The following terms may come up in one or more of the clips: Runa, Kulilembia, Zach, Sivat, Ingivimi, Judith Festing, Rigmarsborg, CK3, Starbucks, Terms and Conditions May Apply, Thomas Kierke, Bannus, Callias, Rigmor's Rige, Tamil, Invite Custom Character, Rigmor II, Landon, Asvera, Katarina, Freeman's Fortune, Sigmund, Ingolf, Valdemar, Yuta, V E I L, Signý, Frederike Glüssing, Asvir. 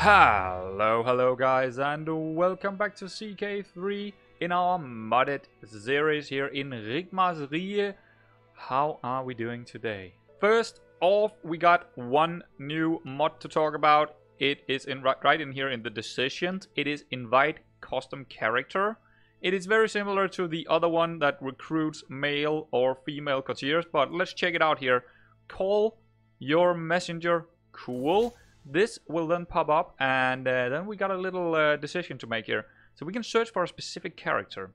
Hello guys, and welcome back to CK3 in our modded series here in Rigmor's Rige. How are we doing today? First off, we got one new mod to talk about. It is in right in here in the decisions. It is Invite Custom Character. It is very similar to the other one that recruits male or female courtiers, but let's check it out here. Call your messenger. Cool. This will then pop up, and then we got a little decision to make here. So we can search for a specific character,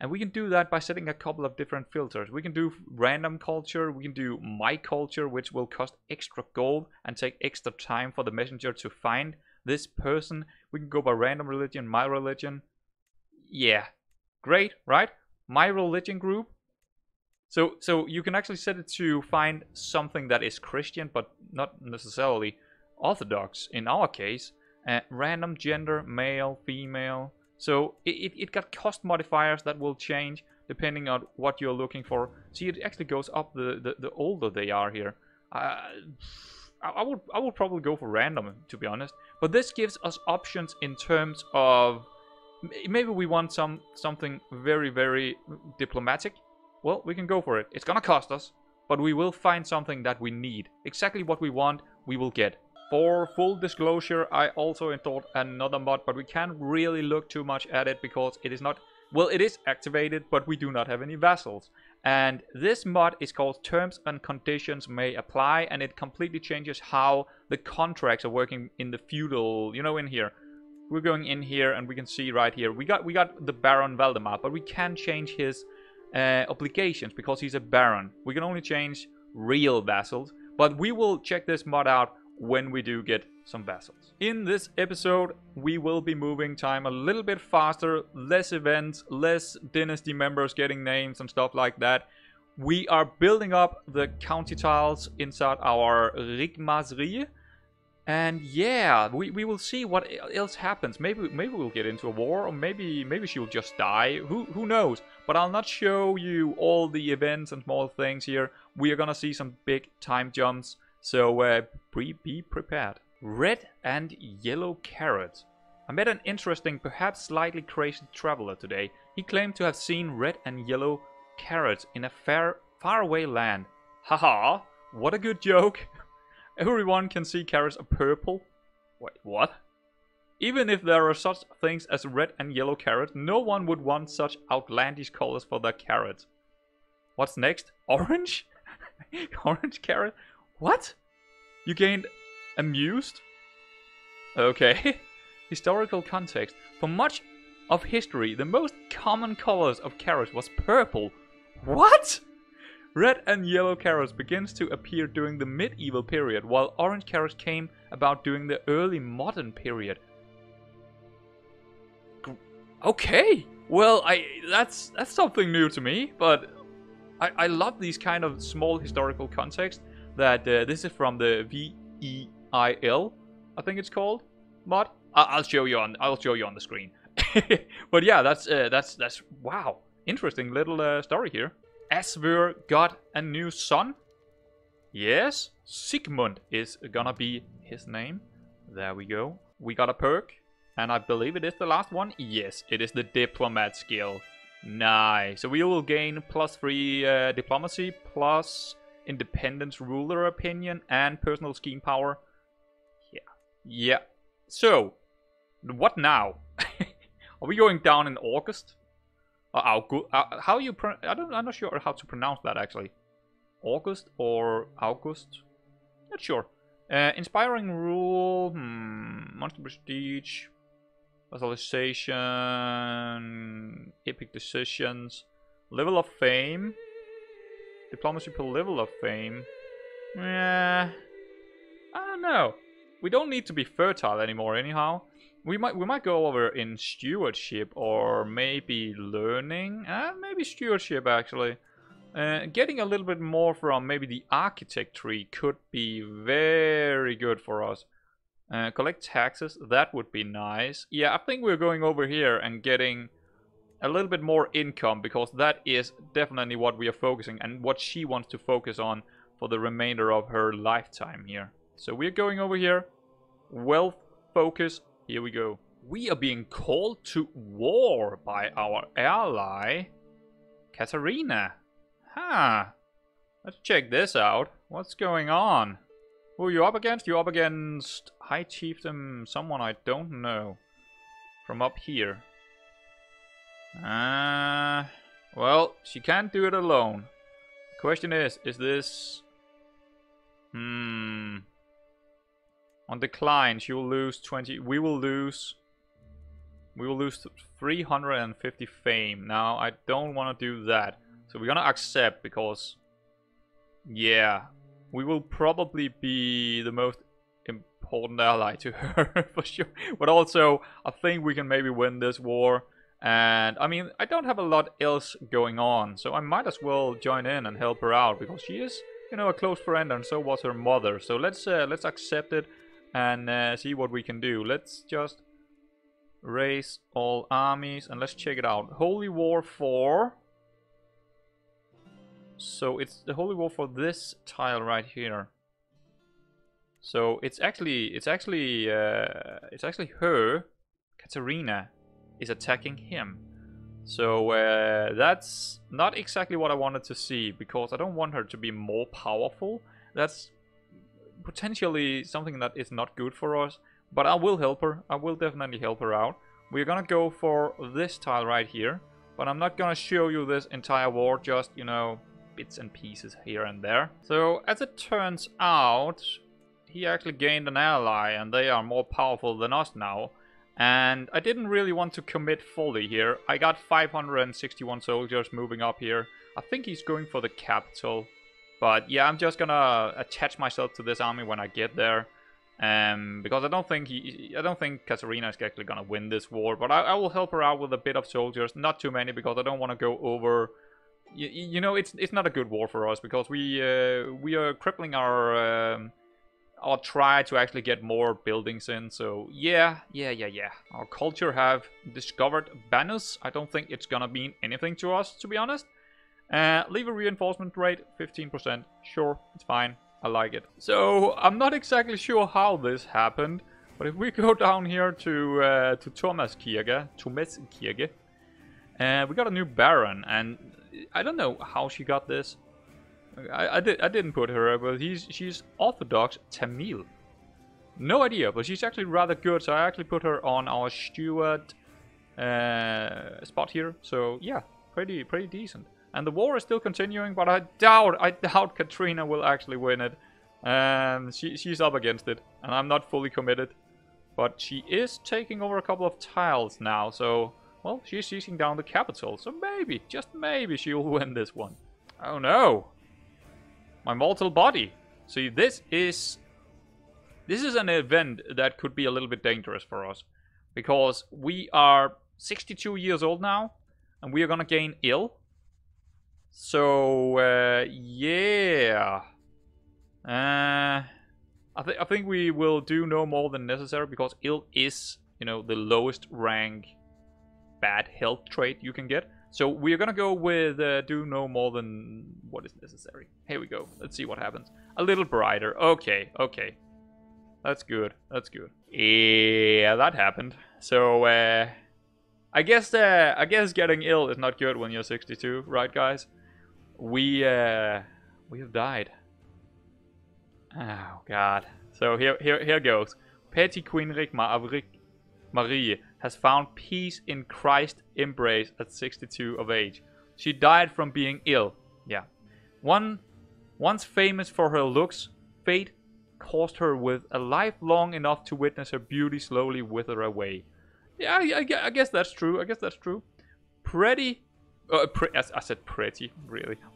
and we can do that by setting a couple of different filters. We can do random culture, we can do my culture, which will cost extra gold and take extra time for the messenger to find this person. We can go by random religion, my religion. Yeah, great, right? My religion group. So you can actually set it to find something that is Christian, but not necessarily Orthodox in our case. Random gender, male, female. So it got cost modifiers that will change depending on what you're looking for. See, it actually goes up the older they are here. I would probably go for random, to be honest, but this gives us options in terms of maybe we want something very, very diplomatic. Well, we can go for it. It's gonna cost us, but we will find something that we need. Exactly what we want, we will get. For full disclosure, I also installed another mod, but we can't really look too much at it because it is not, well, it is activated, but we do not have any vassals. And this mod is called Terms and Conditions May Apply, and it completely changes how the contracts are working in the feudal, you know, in here. We're going in here and we can see right here, we got the Baron Valdemar, but we can change his obligations because he's a Baron. We can only change real vassals, but we will check this mod out when we do get some vassals. In this episode, we will be moving time a little bit faster, less events, less dynasty members getting names and stuff like that. We are building up the county tiles inside our Rigmor's Rige, and yeah, we will see what else happens. Maybe we'll get into a war, or maybe she will just die. Who knows? But I'll not show you all the events and small things here. We are gonna see some big time jumps. So be prepared. Red and yellow carrot. I met an interesting, perhaps slightly crazy traveler today. He claimed to have seen red and yellow carrots in a faraway land. Haha, what a good joke. Everyone can see carrots are purple. Wait, what? Even if there are such things as red and yellow carrots, no one would want such outlandish colors for their carrots. What's next? Orange? Orange carrot? What? You gained amused? Okay. Historical context. For much of history, the most common colors of carrots was purple. What? Red and yellow carrots begins to appear during the medieval period, while orange carrots came about during the early modern period. Okay. Well, that's something new to me, but I love these kind of small historical contexts. That this is from the V E I L, I think it's called mod. I'll show you on the screen. But yeah, that's wow, interesting little story here. Asvir got a new son. Yes, Sigmund is gonna be his name. There we go. We got a perk, and I believe it is the last one. Yes, it is the diplomat skill. Nice. So we will gain +3 diplomacy, plus independence, ruler opinion, and personal scheme power. Yeah. So, what now? Are we going down in August? How you? I'm not sure how to pronounce that actually. August or August? Not sure. Inspiring rule. Monster prestige. Vassalization. Epic decisions. Level of fame. Diplomacy per level of fame. Yeah, I don't know. We don't need to be fertile anymore anyhow. We might go over in stewardship, or maybe learning. Maybe stewardship actually. Getting a little bit more from maybe the architect tree could be very good for us. Collect taxes, that would be nice. Yeah, I think we're going over here and getting a little bit more income, because that is definitely what we are focusing and what she wants to focus on for the remainder of her lifetime here. So we're going over here. Wealth focus. Here we go. We are being called to war by our ally, Katarina. Huh. Let's check this out. What's going on? Who are you up against? You're up against High Chieftain, someone I don't know. From up here. Well, she can't do it alone. The question is this... On decline, she will lose 20... We will lose 350 fame. Now, I don't want to do that. So we're gonna accept, because... yeah. We will probably be the most important ally to her, for sure. But also, I think we can maybe win this war. And, I mean, I don't have a lot else going on. So I might as well join in and help her out, because she is, you know, a close friend, and so was her mother. So let's accept it and see what we can do. Let's just raise all armies and let's check it out. Holy War 4. So it's the Holy War for this tile right here. So it's actually her, Katarina, is attacking him. So that's not exactly what I wanted to see, because I don't want her to be more powerful. That's potentially something that is not good for us, but I will help her. I will definitely help her out. We're gonna go for this tile right here, but I'm not gonna show you this entire war, just, you know, bits and pieces here and there. So as it turns out, he actually gained an ally, and they are more powerful than us now. And I didn't really want to commit fully here. I got 561 soldiers moving up here. I think he's going for the capital. But yeah, I'm just gonna attach myself to this army when I get there. Because I don't think Katarina is actually gonna win this war. But I will help her out with a bit of soldiers. Not too many, because I don't want to go over... You know, it's not a good war for us, because we are crippling our try to actually get more buildings in. So yeah. Our culture have discovered Bannus. I don't think it's gonna mean anything to us, to be honest. Leave a reinforcement rate, 15%. Sure, it's fine. I like it. So I'm not exactly sure how this happened, but if we go down here to Thomas Kierke, we got a new baron, and I don't know how she got this. I didn't put her, but she's Orthodox Tamil. No idea, but she's actually rather good, so I actually put her on our steward spot here. So yeah, pretty decent. And the war is still continuing, but I doubt Katarina will actually win it. She's up against it, and I'm not fully committed. But she is taking over a couple of tiles now, so well, she's seizing down the capital. So maybe, just maybe, she will win this one. Oh no! My mortal body. See, this is an event that could be a little bit dangerous for us, because we are 62 years old now, and we are gonna gain ill. So yeah, I think we will do no more than necessary, because ill is, you know, the lowest rank bad health trait you can get. So we're gonna go with do no more than what is necessary. Here we go. Let's see what happens. A little brighter. Okay. That's good. Yeah, that happened. So I guess getting ill is not good when you're 62, right, guys? We have died. Oh God. So here goes. Petty Queen Rigmor of Marie has found peace in Christ's embrace at 62 of age. She died from being ill. Yeah. Once famous for her looks, fate caused her with a life long enough to witness her beauty slowly wither away. Yeah, I guess that's true.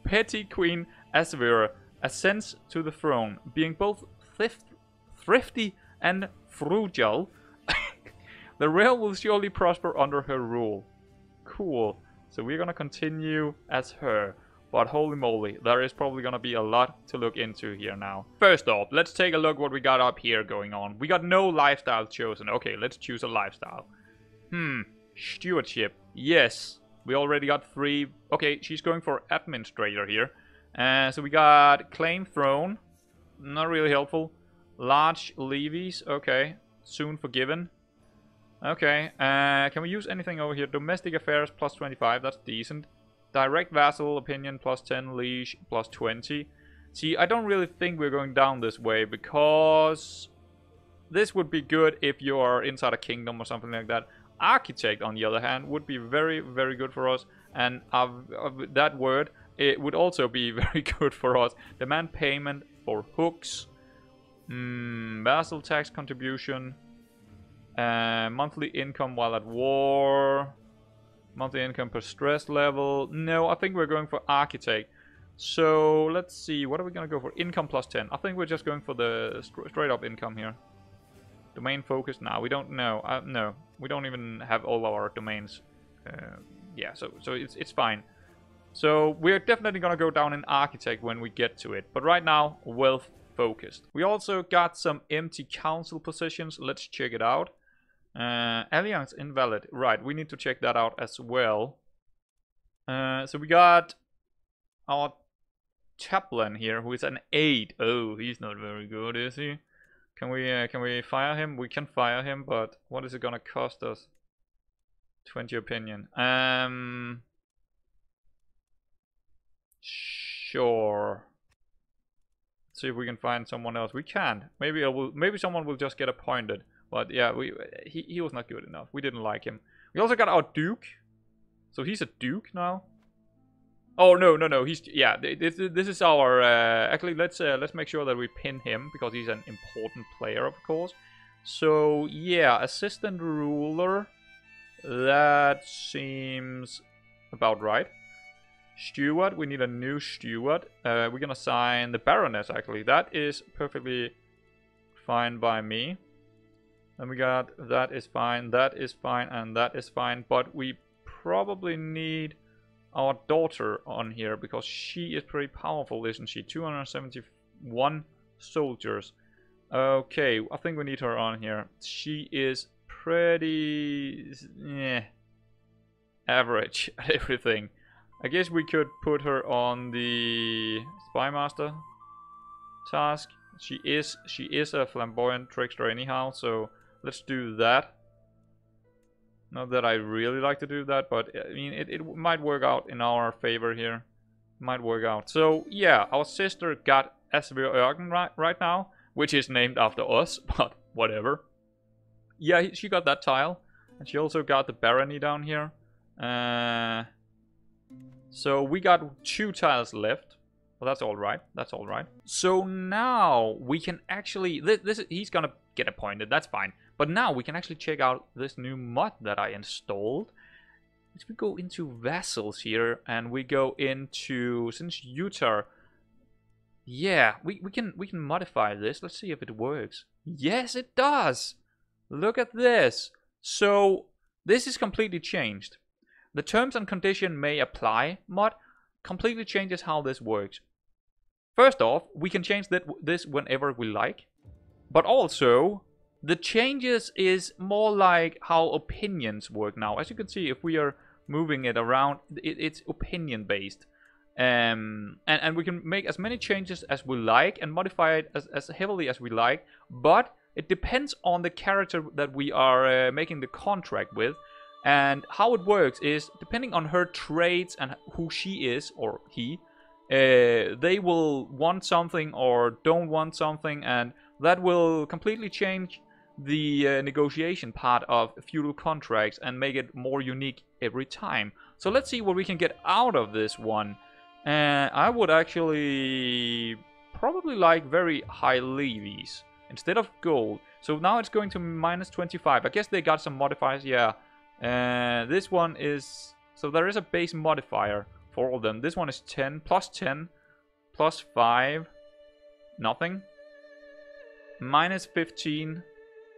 Petty Queen Asvera ascends to the throne, being both thrifty and frugal. The realm will surely prosper under her rule. Cool. So we're gonna continue as her. But holy moly, there is probably gonna be a lot to look into here now. First off, let's take a look what we got up here going on. We got no lifestyle chosen. Okay, let's choose a lifestyle. Stewardship. Yes. We already got 3. Okay, she's going for administrator here. So we got claim throne. Not really helpful. Large levies. Okay. soon forgiven. Okay, can we use anything over here? Domestic affairs plus 25, that's decent. Direct vassal opinion plus 10, liege plus 20. See, I don't really think we're going down this way, because this would be good if you are inside a kingdom or something like that. Architect, on the other hand, would be very, very good for us, and that word, it would also be very good for us. Demand payment for hooks. Vassal tax contribution. Monthly income while at war. Monthly income per stress level. No, I think we're going for architect. So, let's see. What are we going to go for? Income plus 10. I think we're just going for the straight up income here. Domain focus? Nah, we don't know. No, we don't even have all our domains. Yeah, so it's fine. So, we're definitely going to go down in architect when we get to it. But right now, wealth focused. We also got some empty council positions. Let's check it out. Alliance invalid. Right, we need to check that out as well. So we got our chaplain here, who is an 8. Oh, he's not very good, is he? Can we fire him? We can fire him, but what is it gonna cost us? 20 opinion. Sure. Let's see if we can find someone else. We can't. Maybe someone will just get appointed. But yeah, he was not good enough. We didn't like him. We also got our duke. So he's a duke now. Oh no. He's, yeah. This is our. Actually, let's make sure that we pin him, because he's an important player, of course. So yeah, assistant ruler. That seems about right. Steward. We need a new steward. We're gonna sign the baroness. Actually, that is perfectly fine by me. Then we got that is fine, and that is fine. But we probably need our daughter on here, because she is pretty powerful, isn't she? 271 soldiers. Okay, I think we need her on here. She is pretty average at everything. I guess we could put her on the spymaster task. She is a flamboyant trickster anyhow, so let's do that. Not that I really like to do that, but I mean, it might work out in our favor here. Might work out. So yeah, our sister got Asvir right now, which is named after us, but whatever. Yeah, she got that tile, and she also got the barony down here. So we got 2 tiles left. Well, that's all right. That's all right. So now we can actually he's gonna get appointed. That's fine. But now we can actually check out this new mod that I installed. If we go into vassals here, and we go into, since Utah, yeah, we can modify this. Let's see if it works. Yes, it does. Look at this. So this is completely changed. The terms and condition may apply mod completely changes how this works. First off, we can change this whenever we like, but also the changes is more like how opinions work now. As you can see, if we are moving it around, it's opinion based, and we can make as many changes as we like and modify it as heavily as we like, but it depends on the character that we are making the contract with. And how it works is, depending on her traits and who she is, or he, they will want something or don't want something, and that will completely change the negotiation part of feudal contracts and make it more unique every time. So let's see what we can get out of this one. I would actually probably like very high levies instead of gold. So now it's going to minus 25. I guess they got some modifiers, yeah. This one is, so there is a base modifier for all of them. This one is 10 plus 5, nothing, minus 15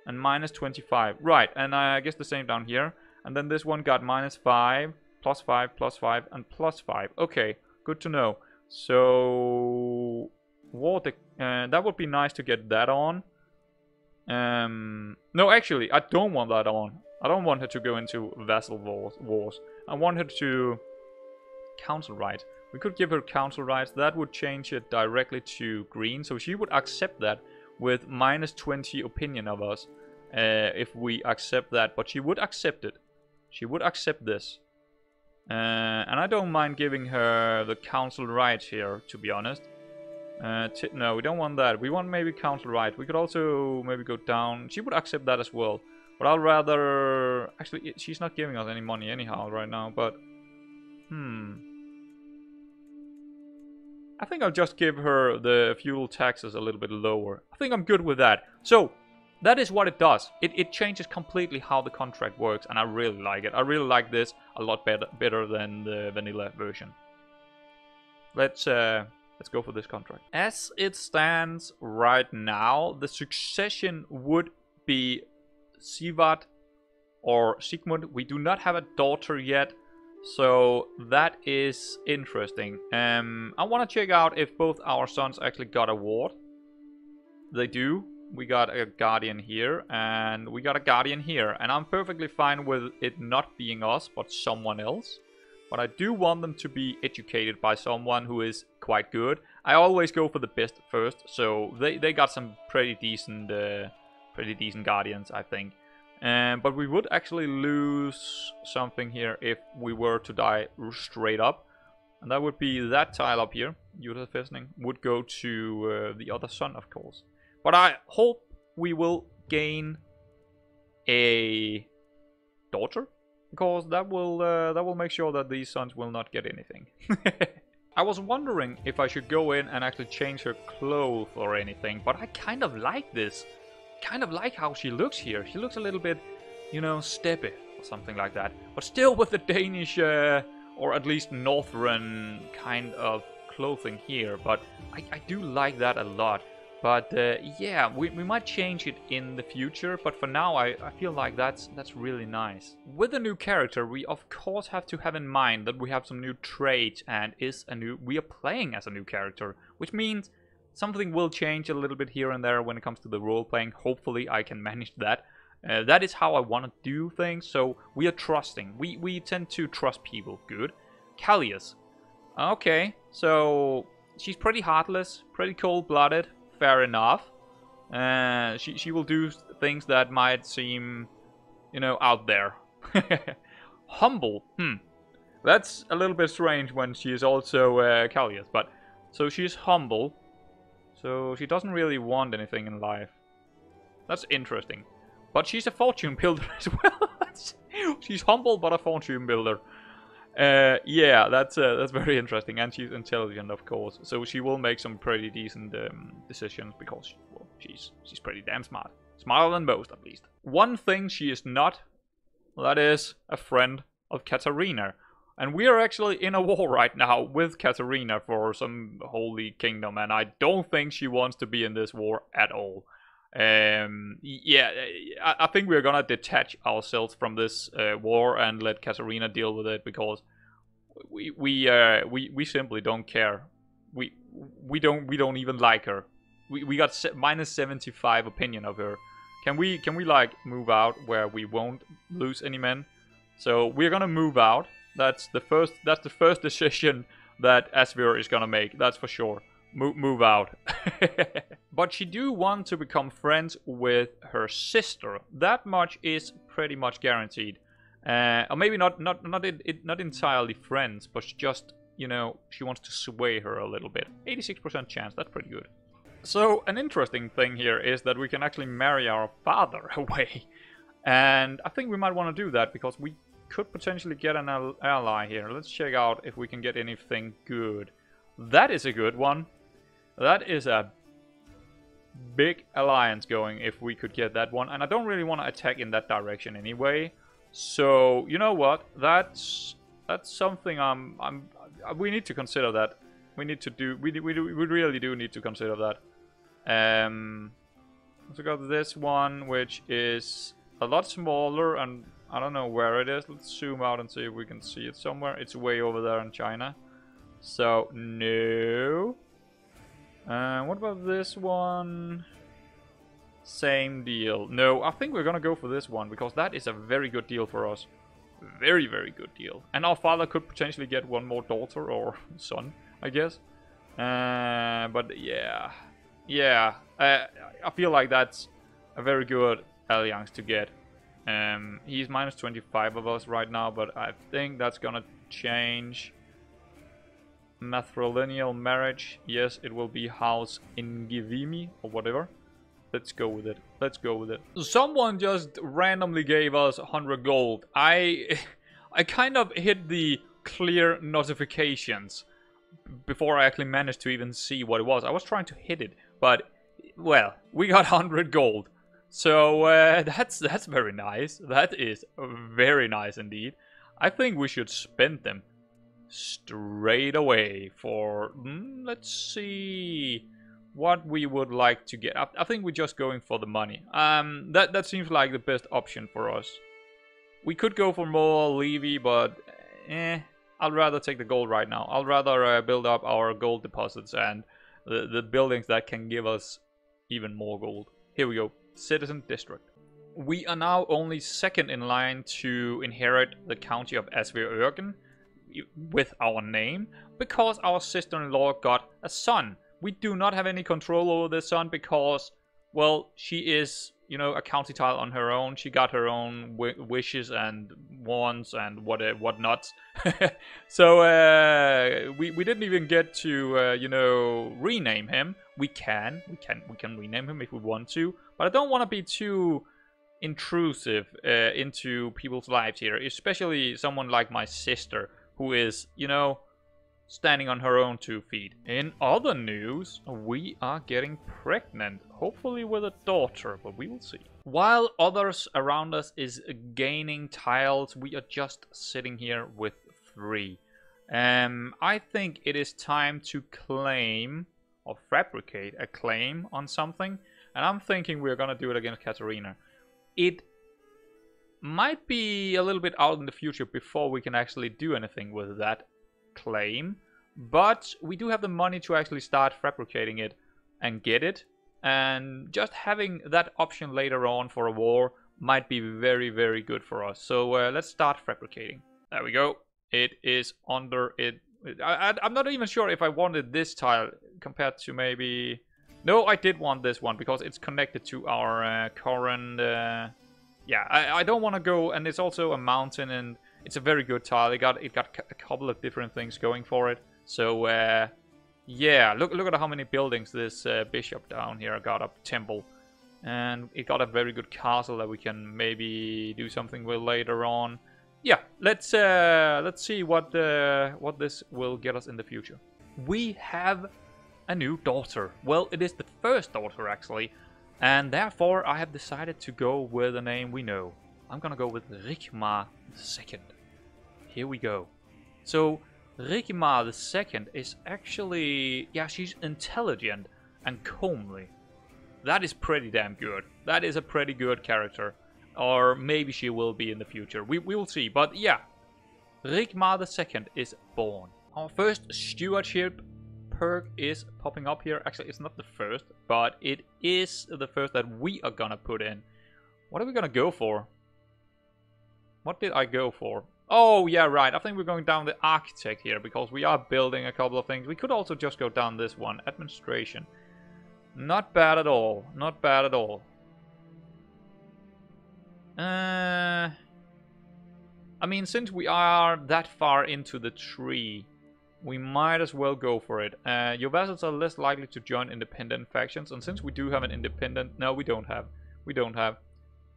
and minus 25, right? And I guess the same down here, and then this one got minus 5 plus 5 plus 5 and plus 5. Okay, good to know. So what that would be nice to get that on. No, actually I don't want that on. I don't want her to go into vassal wars. I want her to council rights. We could give her council rights. That would change it directly to green. So she would accept that with minus 20 opinion of us. if we accept that. But she would accept it. She would accept this. And I don't mind giving her the council right here, to be honest. No, we don't want that. We want maybe council right. We could also maybe go down. She would accept that as well. But I'll rather... Actually, she's not giving us any money anyhow right now, but... I think I'll just give her the fuel taxes a little bit lower. I think I'm good with that. So, that is what it does. It changes completely how the contract works, and I really like it. I really like this a lot better than the vanilla version. Let's go for this contract. As it stands right now, the succession would be Sivat or Sigmund. We do not have a daughter yet, so that is interesting. I want to check out if both our sons actually got a ward. They do. We got a guardian here, and we got a guardian here, and I'm perfectly fine with it not being us, but someone else. But I do want them to be educated by someone who is quite good. I always go for the best first, so they got some pretty decent guardians, I think. But we would actually lose something here if we were to die straight up. And that would be that tile up here, Judith Festing, would go to the other son, of course. But I hope we will gain a daughter, because that will make sure that these sons will not get anything. I was wondering if I should go in and actually change her clothes or anything, but I kind of like this. Kind of like how she looks here. She looks a little bit, you know, steppe or something like that, but still with the Danish or at least northern kind of clothing here. But I do like that a lot. But yeah, we might change it in the future, but for now I feel like that's really nice. With a new character, we of course have to have in mind that we have some new traits, and we are playing as a new character, which means something will change a little bit here and there when it comes to the role-playing. Hopefully I can manage that. That is how I want to do things, so we are trusting. We tend to trust people. Good. Callias. Okay, so she's pretty heartless, pretty cold-blooded. Fair enough. She will do things that might seem, you know, out there. Humble. That's a little bit strange when she is also Callias, but... So she's humble. So she doesn't really want anything in life. That's interesting. But she's a fortune builder as well. She's humble but a fortune builder. Yeah, that's very interesting. And she's intelligent, of course. So she will make some pretty decent decisions, because she's pretty damn smart. Smarter than most, at least. One thing she is not, that is a friend of Katarina. And we are actually in a war right now with Katarina for some holy kingdom, and I don't think she wants to be in this war at all. Yeah, I think we're gonna detach ourselves from this war and let Katarina deal with it, because we simply don't care. We don't even like her. We got minus 75 opinion of her. Can we like move out where we won't lose any men? So we're gonna move out. That's the first decision that Asvir is gonna make, that's for sure. Move out. But she do want to become friends with her sister. That much is pretty much guaranteed. Or maybe not entirely friends, but just, you know, she wants to sway her a little bit. 86% chance, that's pretty good. So an interesting thing here is that we can actually marry our father away. And I think we might want to do that, because we could potentially get an ally here. Let's check out if we can get anything good. That is a good one. That is a big alliance going if we could get that one. And I don't really want to attack in that direction anyway. So, you know what? That's something we need to consider that. We really do need to consider that. Let's go to this one, which is a lot smaller, and I don't know where it is. Let's zoom out and see if we can see it somewhere. It's way over there in China. So, no. What about this one? Same deal. No, I think we're gonna go for this one, because that is a very good deal for us. Very, very good deal. And our father could potentially get one more daughter or son, I guess. But yeah. I feel like that's a very good alliance to get. He's minus 25 of us right now, but I think that's gonna change. Matrilineal marriage, yes, it will be House Ingivimi or whatever. Let's go with it. Let's go with it. Someone just randomly gave us 100 gold. I kind of hit the clear notifications before I actually managed to even see what it was. I was trying to hit it, but well, we got 100 gold. So that's very nice. That is very nice indeed. I think we should spend them straight away for let's see what we would like to get. I think we're just going for the money. That seems like the best option for us. We could go for more levy, but I'd rather take the gold right now. I'd rather build up our gold deposits and the buildings that can give us even more gold. Here we go. Citizen district. We are now only second in line to inherit the county of Asvir with our name, because our sister-in-law got a son. We do not have any control over the son because, well, she is, you know, a county tile on her own. She got her own wishes and wants and whatnots. So we didn't even get to you know, rename him. We can rename him if we want to, but I don't want to be too intrusive into people's lives here, especially someone like my sister, who is, you know, standing on her own two feet. In other news, we are getting pregnant, hopefully with a daughter, but we will see. While others around us is gaining tiles, we are just sitting here with 3. I think it is time to claim or fabricate a claim on something, and I'm thinking we're gonna do it against Katarina. It might be a little bit out in the future before we can actually do anything with that claim, but we do have the money to actually start fabricating it and get it, and just having that option later on for a war might be very, very good for us. So let's start fabricating. There we go. It is under it. I'm not even sure if I wanted this tile compared to maybe... No, I did want this one because it's connected to our current... Yeah, I don't want to go, and it's also a mountain, and it's a very good tile. It got a couple of different things going for it. So yeah, look at how many buildings this bishop down here got up, temple, and it got a very good castle that we can maybe do something with later on. Yeah, let's see what this will get us in the future. We have a new daughter. Well, it is the first daughter actually. And therefore, I have decided to go with a name we know. I'm gonna go with Rigmor II. Here we go. So, Rigmor II is actually... Yeah, she's intelligent and comely. That is pretty damn good. That is a pretty good character. Or maybe she will be in the future. We will see. But yeah, Rigmor II is born. Our first stewardship perk is popping up here. Actually, it's not the first, but it is the first that we are gonna put in. What are we gonna go for? What did I go for? Oh yeah, right, I think we're going down the architect here because we are building a couple of things. We could also just go down this one, administration. Not bad at all, not bad at all. I mean, since we are that far into the tree, we might as well go for it. Your vassals are less likely to join independent factions, and since we do have an independent... No, we don't have. We don't have.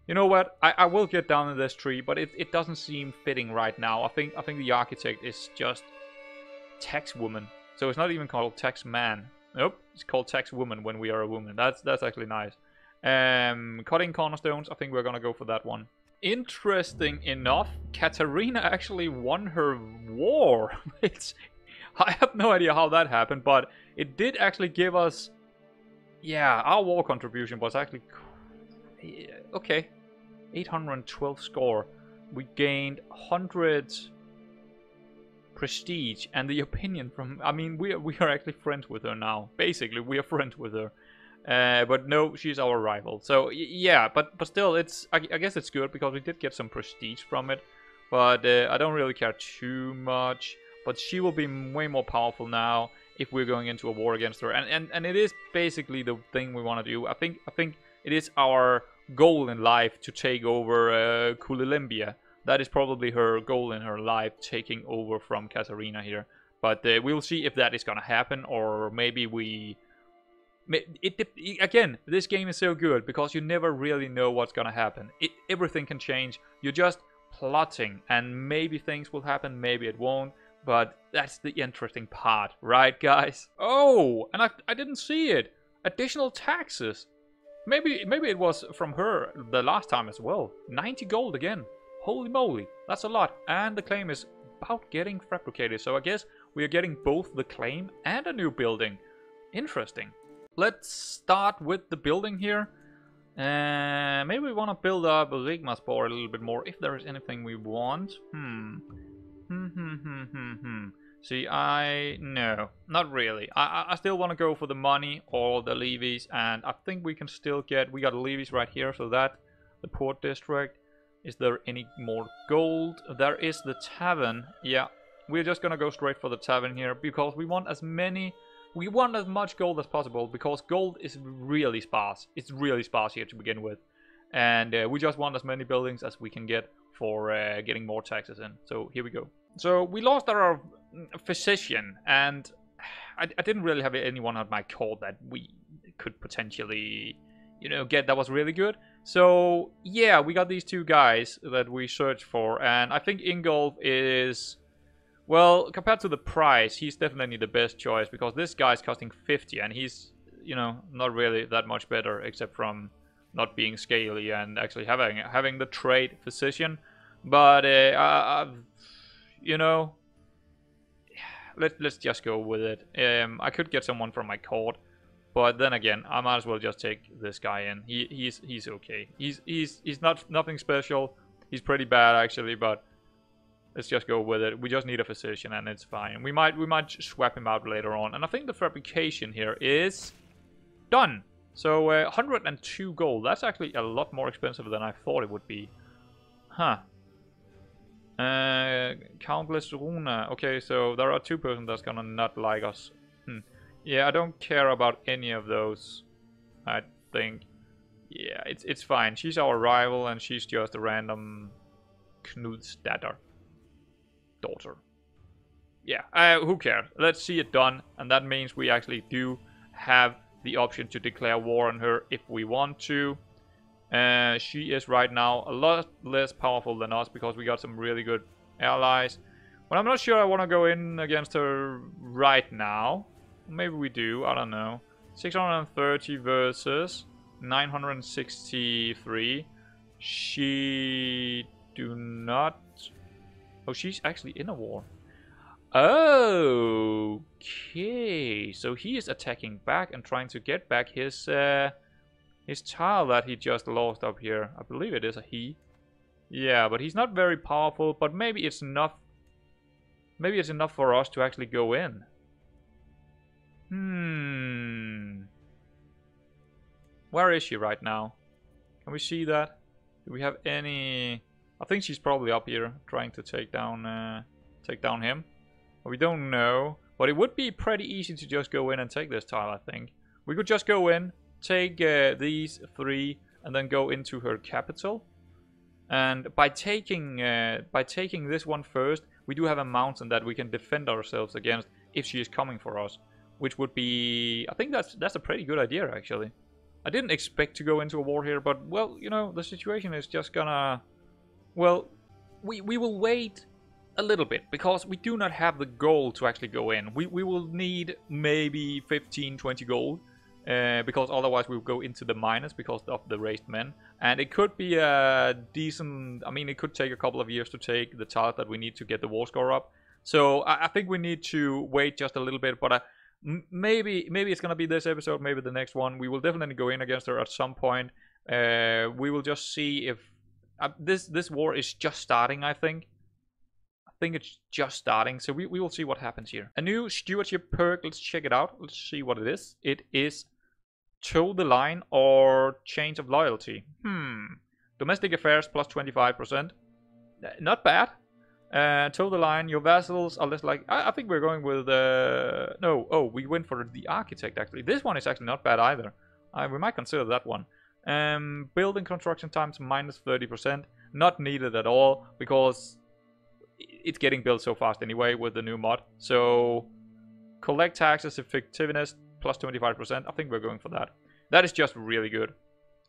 You know what? I will get down in this tree, but it doesn't seem fitting right now. I think the architect is just tax woman. So it's not even called tax man. Nope, it's called tax woman when we are a woman. That's actually nice. Cutting cornerstones, I think we're gonna go for that one. Interesting enough, Katarina actually won her war. I have no idea how that happened, but it did actually give us... Yeah, our war contribution was actually... Okay, 812 score. We gained 100 prestige and the opinion from... I mean, we are actually friends with her now. Basically, we are friends with her. But no, she's our rival. So, yeah, but still, it's I guess it's good because we did get some prestige from it. But I don't really care too much. But she will be way more powerful now if we're going into a war against her. And it is basically the thing we want to do. I think it is our goal in life, to take over Kulilembia. That is probably her goal in her life, taking over from Katarina here. But we'll see if that is gonna happen, or maybe we... Again, this game is so good, because you never really know what's gonna happen. Everything can change. You're just plotting, and maybe things will happen, maybe it won't. But that's the interesting part, right, guys? Oh, and I didn't see it. Additional taxes. Maybe it was from her the last time as well. 90 gold again. Holy moly, that's a lot. And the claim is about getting fabricated. So I guess we are getting both the claim and a new building. Interesting. Let's start with the building here. Maybe we want to build up Rigmaspor a little bit more, if there is anything we want. See, no, not really. I still want to go for the money or the levies, and I think we can still get... We got levies right here, so that... The port district. Is there any more gold? There is the tavern. Yeah, we're just gonna go straight for the tavern here, because we want as many... We want as much gold as possible, because gold is really sparse. It's really sparse here to begin with. And we just want as many buildings as we can get for getting more taxes in. So here we go. So we lost our physician, and I didn't really have anyone at my court that we could potentially, you know, get that was really good. So yeah, we got these two guys that we searched for, and I think Ingolf is... Well, compared to the price, he's definitely the best choice, because this guy's costing 50, and he's, you know, not really that much better, except from not being scaly and actually having the trade physician. But, you know, let's just go with it. I could get someone from my court, but then again, I might as well just take this guy in. He's okay. He's nothing special. He's pretty bad actually, but. Let's just go with it. We just need a physician, and it's fine. We might swap him out later on. And I think the fabrication here is done. So 102 gold. That's actually a lot more expensive than I thought it would be. Huh. Countless Runa. Okay, so there are two persons that's gonna not like us. Yeah, I don't care about any of those. I think. Yeah, it's fine. She's our rival, and she's just a random Knudstatter. Daughter. Yeah, who cares? Let's see it done, and that means we actually do have the option to declare war on her if we want to. She is right now a lot less powerful than us, because we got some really good allies. But I'm not sure I want to go in against her right now. Maybe we do, I don't know. 630 versus 963. She do not... Oh, she's actually in a war. Okay, so he is attacking back and trying to get back his child that he just lost up here. I believe it is a he. Yeah, but he's not very powerful. But maybe it's enough. Maybe it's enough for us to actually go in. Where is she right now? Can we see that? Do we have any? I think she's probably up here trying to take down him. But we don't know. But it would be pretty easy to just go in and take this tile, I think. We could just go in, take these three, and then go into her capital. And by taking this one first, we do have a mountain that we can defend ourselves against if she is coming for us, which would be... I think that's a pretty good idea, actually. I didn't expect to go into a war here, but, well, you know, the situation is just gonna... Well, we will wait a little bit, because we do not have the gold to actually go in. We will need maybe 15, 20 gold, because otherwise we'll go into the minus because of the raised men. And it could be a decent... I mean, it could take a couple of years to take the tile that we need to get the war score up. So I think we need to wait just a little bit, but maybe it's going to be this episode, maybe the next one. We will definitely go in against her at some point. We will just see if... This war is just starting, I think. I think it's just starting, so we will see what happens here. A new stewardship perk, let's check it out. Let's see what it is. It is Toe the Line or Change of Loyalty. Domestic Affairs plus 25%. Not bad. Toe the Line, your vassals are less like... I think we're going with... No, we went for the Architect, actually. This one is actually not bad either. We might consider that one. Building construction times -30%. Not needed at all, because it's getting built so fast anyway with the new mod. So collect taxes effectiveness +25%. I think we're going for that. That is just really good.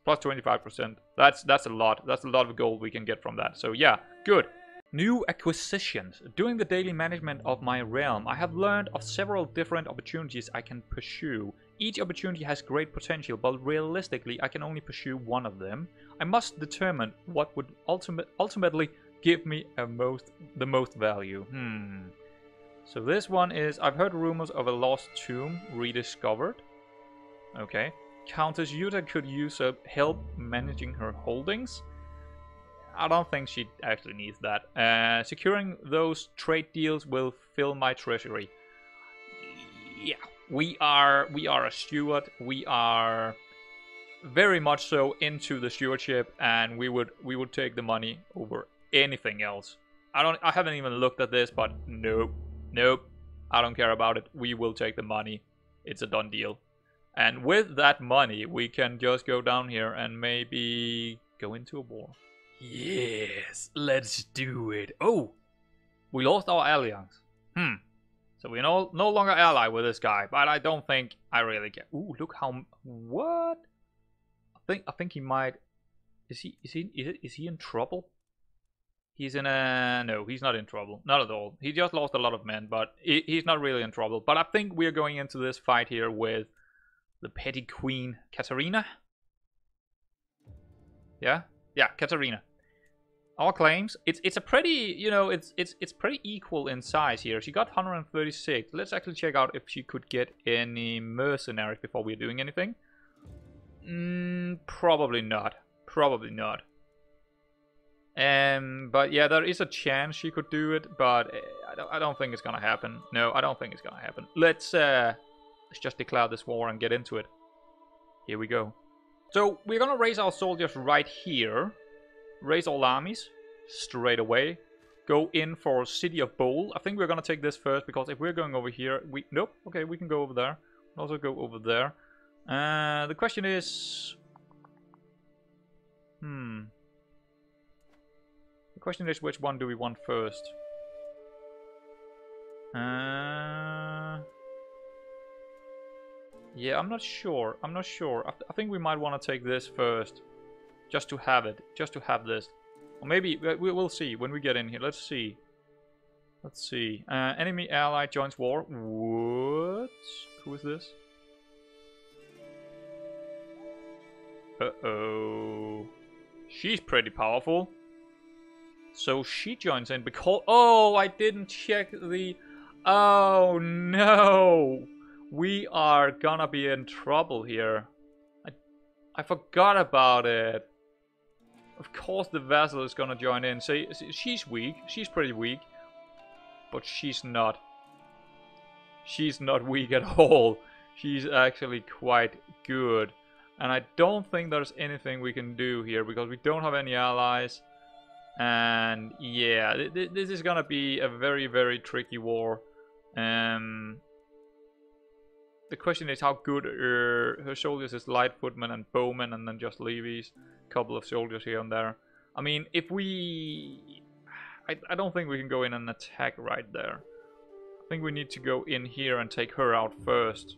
+25%. That's a lot. That's a lot of gold we can get from that. So yeah, good. New acquisitions. Doing the daily management of my realm, I have learned of several different opportunities I can pursue. Each opportunity has great potential, but realistically I can only pursue one of them. I must determine what would ultimately give me the most value. So this one is, I've heard rumors of a lost tomb rediscovered. Okay. Countess Yuta could use help managing her holdings. I don't think she actually needs that. Securing those trade deals will fill my treasury. Yeah, we are a steward. We are very much so into the stewardship, and we would take the money over anything else. I haven't even looked at this, but nope. I don't care about it. We will take the money. It's a done deal. And with that money, we can just go down here and maybe go into a war. Yes, let's do it. Oh, we lost our alliance. So we're no longer ally with this guy, but I don't think I really care. Ooh, look how... What? I think he might... Is he in trouble? He's in a... No, he's not in trouble. Not at all. He just lost a lot of men, but he's not really in trouble. But I think we're going into this fight here with the petty queen, Katarina. Yeah? Yeah, Katarina. Our claims, it's a pretty, you know, it's pretty equal in size here. She got 136. Let's actually check out if she could get any mercenaries before we're doing anything. Probably not. Probably not. But yeah, there is a chance she could do it, but I don't think it's gonna happen. No, I don't think it's gonna happen. Let's just declare this war and get into it. Here we go. So we're gonna raise our soldiers right here. Raise all armies straight away. Go in for City of Bowl. I think we're gonna take this first, because if we're going over here, we... Nope, okay, we can go over there. We'll also go over there. The question is... The question is, which one do we want first? Yeah, I'm not sure. I think we might want to take this first. Just to have it. Just to have this. Or maybe, we'll see when we get in here. Let's see. Let's see. Enemy ally joins war. What? Who is this? Uh-oh. She's pretty powerful. So she joins in because... Oh, I didn't check the... Oh, no! We are gonna be in trouble here. I forgot about it. Of course the vassal is gonna join in. See, she's weak. She's pretty weak. But she's not. She's not weak at all. She's actually quite good. And I don't think there's anything we can do here, because we don't have any allies. And yeah, this is gonna be a very, very tricky war. The question is how good her soldiers is, light footmen and bowmen, and then just levies, couple of soldiers here and there. I mean, if we... I don't think we can go in and attack right there. I think we need to go in here and take her out first.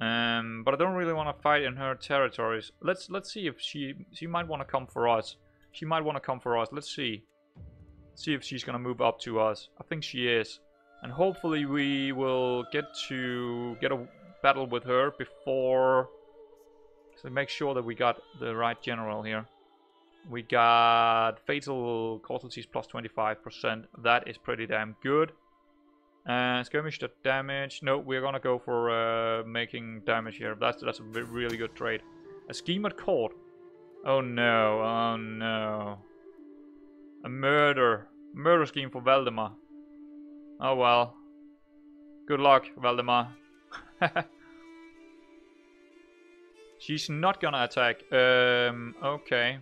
But I don't really want to fight in her territories. Let's see if she might want to come for us. She might want to come for us. Let's see. See if she's gonna move up to us. I think she is. And hopefully we will get to get a battle with her before... So make sure that we got the right general here. We got fatal casualties +25%. That is pretty damn good. Skirmish the damage. No, we're gonna go for making damage here. That's a really good trade. A scheme at court. Oh no, oh no. A murder. Murder scheme for Valdemar. Oh well. Good luck, Valdemar. She's not gonna attack. Okay.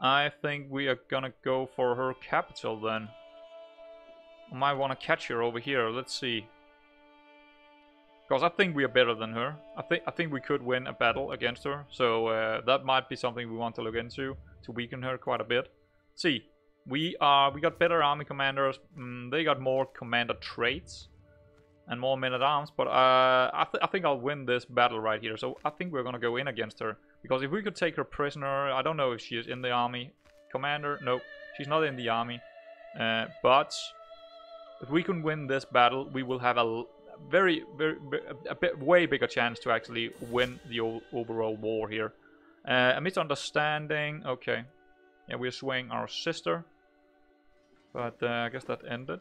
I think we are gonna go for her capital then. I might wanna catch her over here. Let's see. Because I think we are better than her. I think we could win a battle against her. So that might be something we want to look into, to weaken her quite a bit. See, we got better army commanders. They got more commander traits and more men at arms. But I think I'll win this battle right here. So I think we're gonna go in against her, because if we could take her prisoner, I don't know if she is in the army. Commander, no, she's not in the army. But if we can win this battle, we will have a way bigger chance to actually win the overall war here. A misunderstanding. Okay, yeah, we're swaying our sister, but I guess that ended.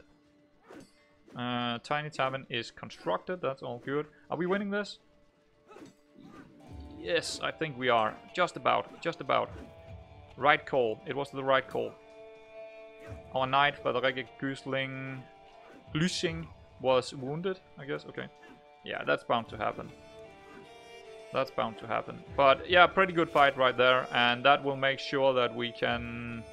Tiny Tavern is constructed. That's all good. Are we winning this? Yes, I think we are. Just about. Just about. Right call. It was the right call. Our knight, Frederike Glüssing, was wounded, I guess. Okay. Yeah, that's bound to happen. That's bound to happen. But yeah, pretty good fight right there. And that will make sure that we can...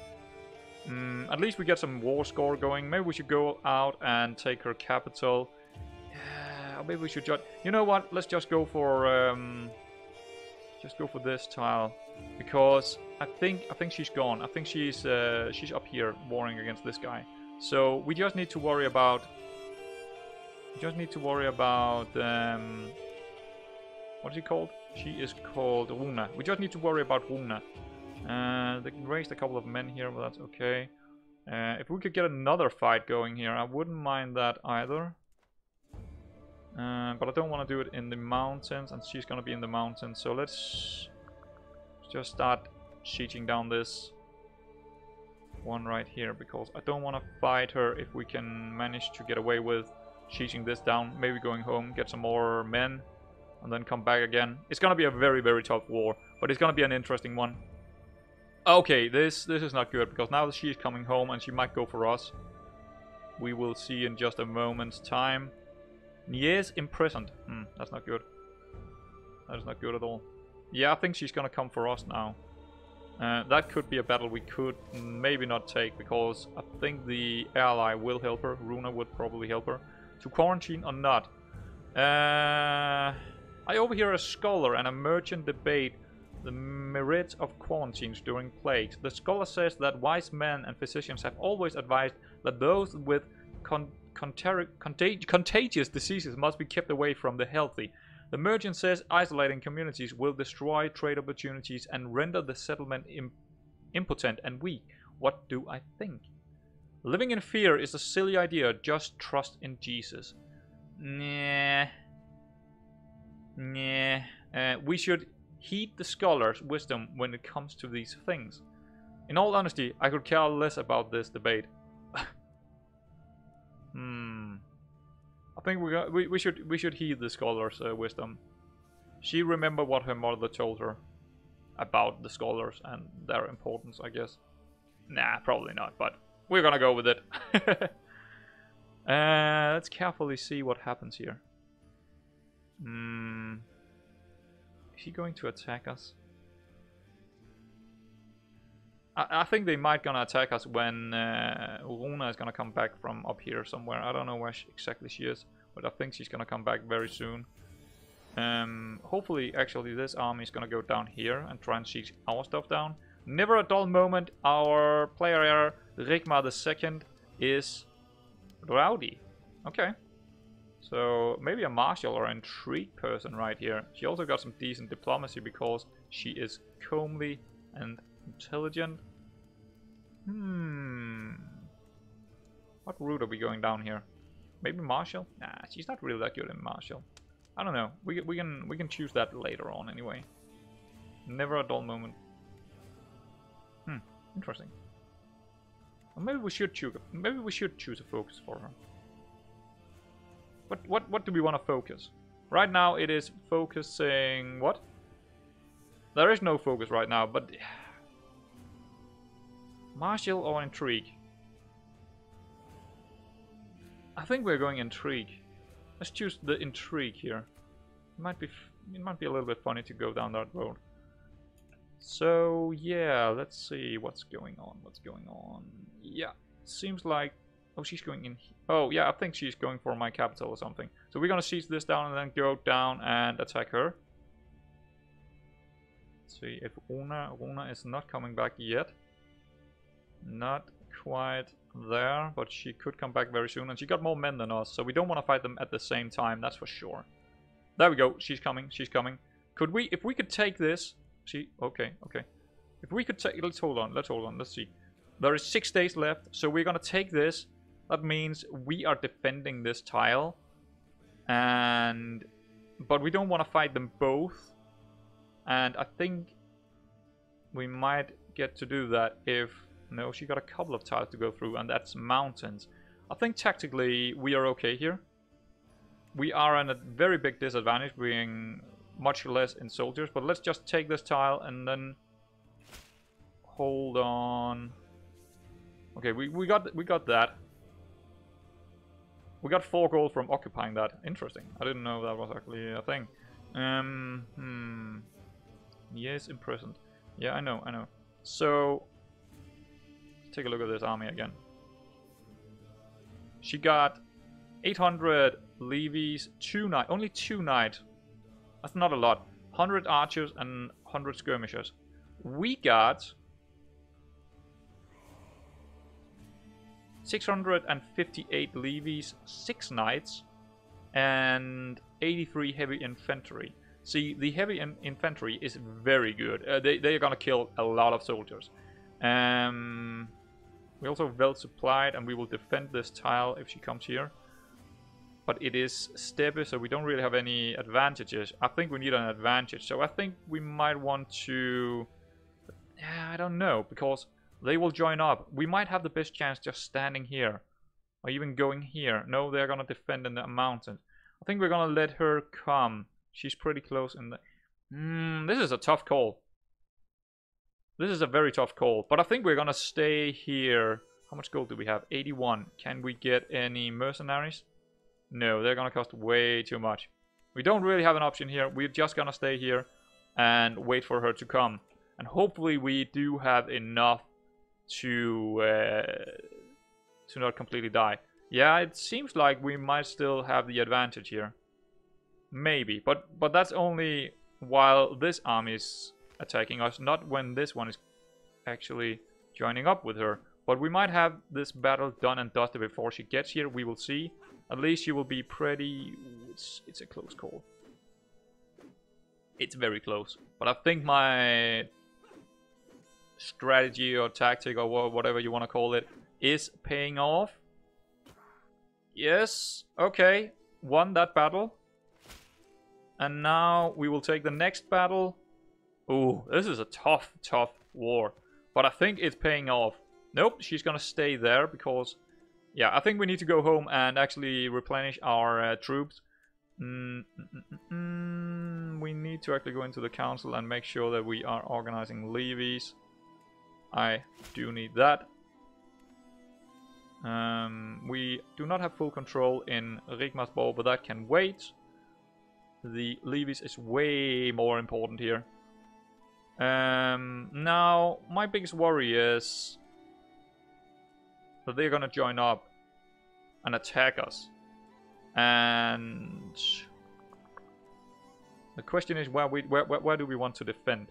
at least we get some war score going. Maybe we should go out and take her capital. Yeah, maybe we should just... You know what? Let's just go for... just go for this tile, because I think she's gone. I think she's up here warring against this guy. So we just need to worry about what's she called? She is called Runa. We just need to worry about Runa. They raised a couple of men here, but that's okay. If we could get another fight going here, I wouldn't mind that either. But I don't want to do it in the mountains, and she's gonna be in the mountains. So let's just start sieging down this one right here, because I don't want to fight her if we can manage to get away with sieging this down. Maybe going home, get some more men, and then come back again. It's gonna be a very, very tough war, but it's gonna be an interesting one. Okay, this is not good, because now that she is coming home and she might go for us. We will see in just a moment's time. Yes, imprisoned. That's not good. That is not good at all. Yeah, I think she's gonna come for us now. That could be a battle we could maybe not take, because I think the ally will help her. Runa would probably help her. To quarantine or not. I overhear a scholar and a merchant debate the merits of quarantines during plagues. The scholar says that wise men and physicians have always advised that those with contagious diseases must be kept away from the healthy. The merchant says isolating communities will destroy trade opportunities and render the settlement impotent and weak. What do I think? Living in fear is a silly idea. Just trust in Jesus. Nah. Nah. We should heed the scholar's wisdom when it comes to these things. In all honesty, I could care less about this debate. I think we should heed the scholar's wisdom. She remembered what her mother told her about the scholars and their importance, I guess. Nah, probably not, but we're gonna go with it. Let's carefully see what happens here. Is she going to attack us? I think they might gonna attack us when Runa is gonna come back from up here somewhere. I don't know where exactly she is, but I think she's gonna come back very soon. Hopefully, actually, this army is gonna go down here and try and siege our stuff down. Never a dull moment. Our player error, Rigmor II, is rowdy. Okay. So maybe a martial or intrigue person right here. She also got some decent diplomacy, because she is comely and intelligent. What route are we going down here? Maybe martial? Nah, she's not really that good in martial. I don't know. We can choose that later on anyway. Never a dull moment. Interesting. Or maybe we should choose. Maybe we should choose a focus for her. But what do we want to focus? Right now it is focusing what? There is no focus right now, but martial or intrigue? I think we're going intrigue. Let's choose the intrigue here. It might be a little bit funny to go down that road. So yeah, let's see what's going on. Yeah, seems like Oh, she's going in. Oh, yeah, I think she's going for my capital or something. So we're going to seize this down and then go down and attack her. Let's see if Runa is not coming back yet. Not quite there, but she could come back very soon. And she got more men than us, so we don't want to fight them at the same time, that's for sure. There we go. She's coming. She's coming. Could we... If we could take this... See? Okay, okay. If we could take... Let's hold on. Let's hold on. Let's see. There is 6 days left, so we're going to take this. That means we are defending this tile. And... But we don't want to fight them both. And I think... We might get to do that if... No, she got a couple of tiles to go through, and that's mountains. I think tactically we are okay here. We are at a very big disadvantage, being much less in soldiers. But let's just take this tile and then hold on. Okay, we got that. We got 4 gold from occupying that. Interesting. I didn't know that was actually a thing. Yes, imprisoned. Yeah, I know, I know. So take a look at this army again. She got 800 levies, only two knights. That's not a lot. 100 archers and 100 skirmishers. We got 658 levies, 6 knights, and 83 heavy infantry. See, the heavy infantry is very good. They are gonna kill a lot of soldiers. We're also well supplied, and we will defend this tile if she comes here. But it is steppe, so we don't really have any advantages. I think we need an advantage, so I think we might want to... I don't know, because they will join up. We might have the best chance just standing here, or even going here. No, they're going to defend in the mountains. I think we're going to let her come. She's pretty close in the... this is a tough call. This is a very tough call, but I think we're going to stay here. How much gold do we have? 81. Can we get any mercenaries? No, they're going to cost way too much. We don't really have an option here. We're just going to stay here and wait for her to come. And hopefully we do have enough to not completely die. Yeah, it seems like we might still have the advantage here. Maybe, but that's only while this army is... attacking us, not when this one is actually joining up with her. But we might have this battle done and dusted before she gets here. We will see. At least she will be pretty... It's a close call. It's very close. But I think my strategy or tactic or whatever you want to call it is paying off. Yes. Okay. Won that battle. And now we will take the next battle. Ooh, this is a tough, tough war. But I think it's paying off. Nope, she's gonna stay there because... Yeah, I think we need to go home and actually replenish our troops. We need to actually go into the council and make sure that we are organizing levies. I do need that. We do not have full control in Rigmarsborg, but that can wait. The levies is way more important here. Now, my biggest worry is that they're gonna join up and attack us. And the question is where do we want to defend?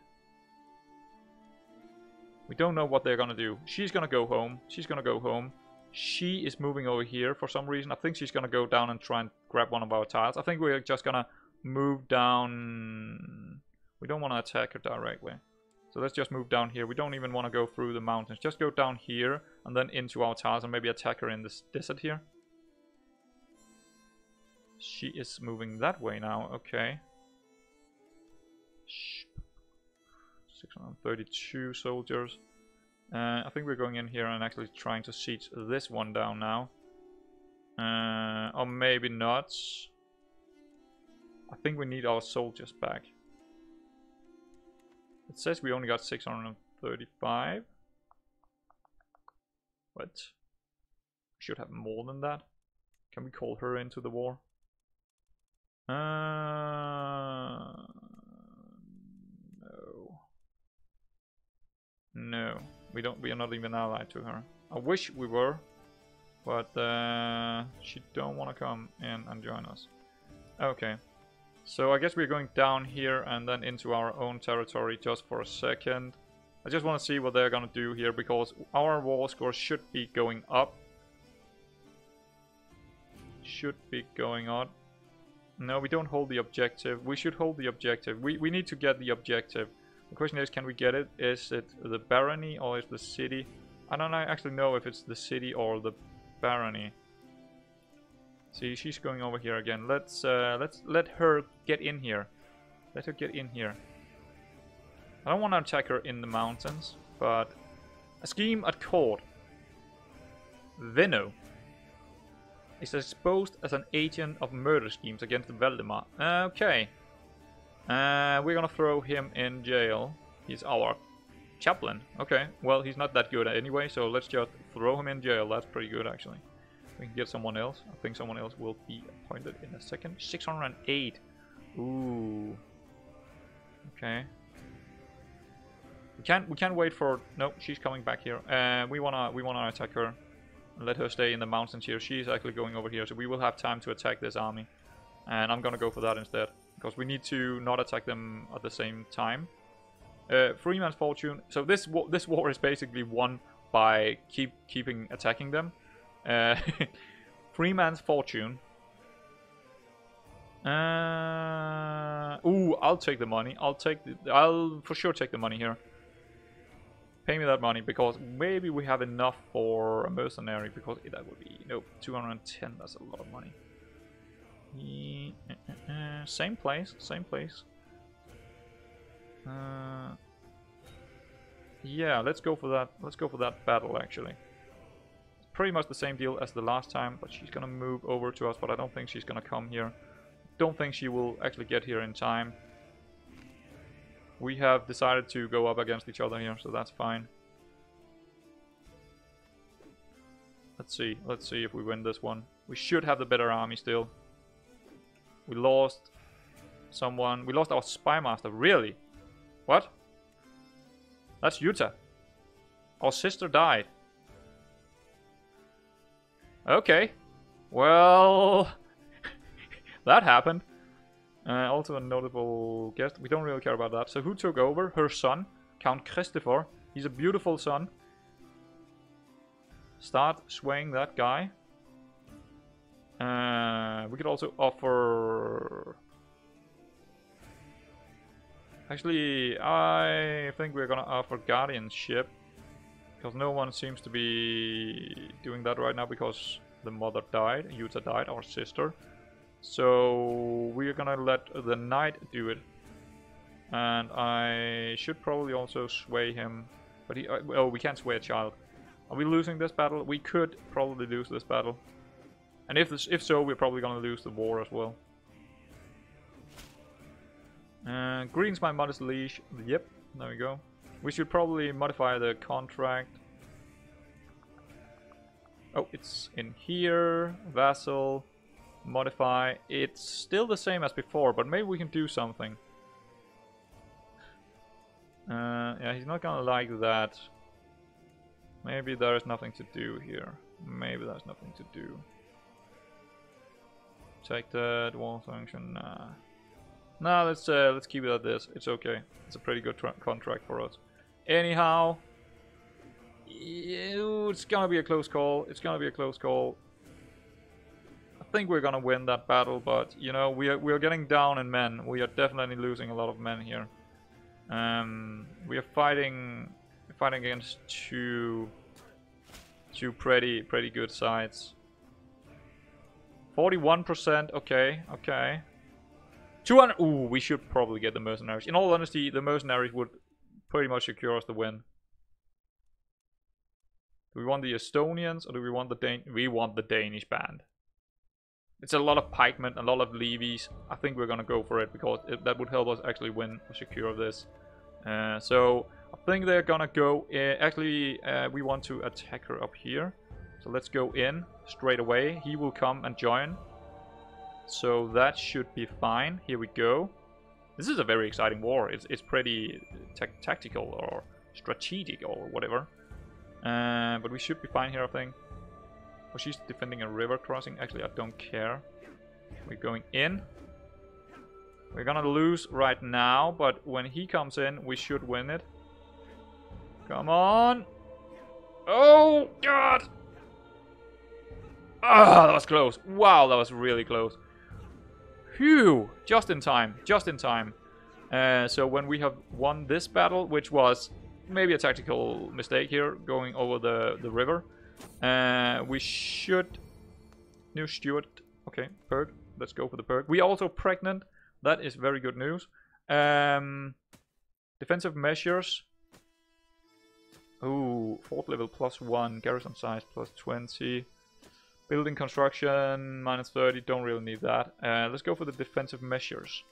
We don't know what they're gonna do. She's gonna go home. She's gonna go home. She is moving over here for some reason. I think she's gonna go down and try and grab one of our tiles. I think we're just gonna move down... We don't want to attack her directly. So let's just move down here. We don't even want to go through the mountains. Just go down here and then into our towers and maybe attack her in this desert here. She is moving that way now. Okay. 632 soldiers. I think we're going in here and actually trying to siege this one down now. Or maybe not. I think we need our soldiers back. It says we only got 635. What? We should have more than that. Can we call her into the war? No. No. We are not even allied to her. I wish we were. But she don't want to come in and join us. Okay. So I guess we're going down here and then into our own territory just for a second. I just want to see what they're going to do here, because our war score should be going up. Should be going up. No, we don't hold the objective. We should hold the objective. We need to get the objective. The question is, can we get it? Is it the barony or is it the city? I don't actually know if it's the city or the barony. See, she's going over here again. Let's let her get in here. Let her get in here. I don't want to attack her in the mountains, but a scheme at court. Vino is exposed as an agent of murder schemes against Valdemar. Okay. We're gonna throw him in jail. He's our chaplain. Okay, well, he's not that good anyway, so let's just throw him in jail. That's pretty good, actually. We can get someone else. I think someone else will be appointed in a second. 608. Ooh. Okay. We can't wait for... No, she's coming back here. We wanna attack her. Let her stay in the mountains here. She's actually going over here, so we will have time to attack this army. And I'm gonna go for that instead, because we need to not attack them at the same time. Freeman's fortune. So this war is basically won by keeping attacking them. Freeman's fortune. Ooh, I'll take the money. I'll for sure take the money here. Pay me that money, because maybe we have enough for a mercenary, because that would be, nope, 210, that's a lot of money. Same place. Yeah, let's go for that battle, actually. It's pretty much the same deal as the last time, but she's gonna move over to us, but I don't think she's gonna come here. Don't think she will actually get here in time. We have decided to go up against each other here, so that's fine. Let's see if we win this one. We should have the better army still. We lost someone. We lost our spy master. Really? What? That's Yuta. Our sister died. Okay. Well, that happened. Also a notable guest. We don't really care about that. So who took over? Her son, Count Christopher. He's a beautiful son. Start swaying that guy. We could also offer... Actually, I think we're gonna offer guardianship. Because no one seems to be doing that right now, because the mother died. Yuta died, our sister. So we're gonna let the knight do it, and I should probably also sway him, but he, oh, we can't sway a child. Are we losing this battle? We could probably lose this battle, and if so, we're probably gonna lose the war as well. Greens my mother's leash. Yep, there we go. We should probably modify the contract. Oh, it's in here. Vassal. Modify. It's still the same as before, but maybe we can do something. Yeah, he's not gonna like that. Maybe there is nothing to do here. Maybe there's nothing to do. Take that war function. Nah. Nah, let's keep it at this. It's okay. It's a pretty good contract for us. Anyhow, it's gonna be a close call. It's gonna be a close call. I think we're gonna win that battle, but you know, we are getting down in men. We are definitely losing a lot of men here. We are fighting against two pretty good sides. 41%. Okay. 200. Ooh, we should probably get the mercenaries. In all honesty, the mercenaries would pretty much secure us the win. Do we want the Estonians or do we want the Danish? We want the Danish band. It's a lot of pikemen, a lot of levies. I think we're gonna go for it, because that would help us actually win or secure this. So I think they're gonna go. We want to attack her up here. So let's go in straight away. He will come and join. So that should be fine. Here we go. This is a very exciting war. It's pretty tactical or strategic or whatever. But we should be fine here, I think. Oh, she's defending a river crossing. Actually, I don't care. We're going in. We're gonna lose right now, but when he comes in, we should win it. Come on. Oh, God. Ah, that was close. Wow, that was really close. Phew. Just in time. Just in time. So when we have won this battle, which was maybe a tactical mistake here, going over the river, we should... New steward. Okay, perk. Let's go for the perk. We are also pregnant. That is very good news. Defensive measures. Ooh, 4th level +1. Garrison size +20. Building construction -30. Don't really need that. Let's go for the defensive measures.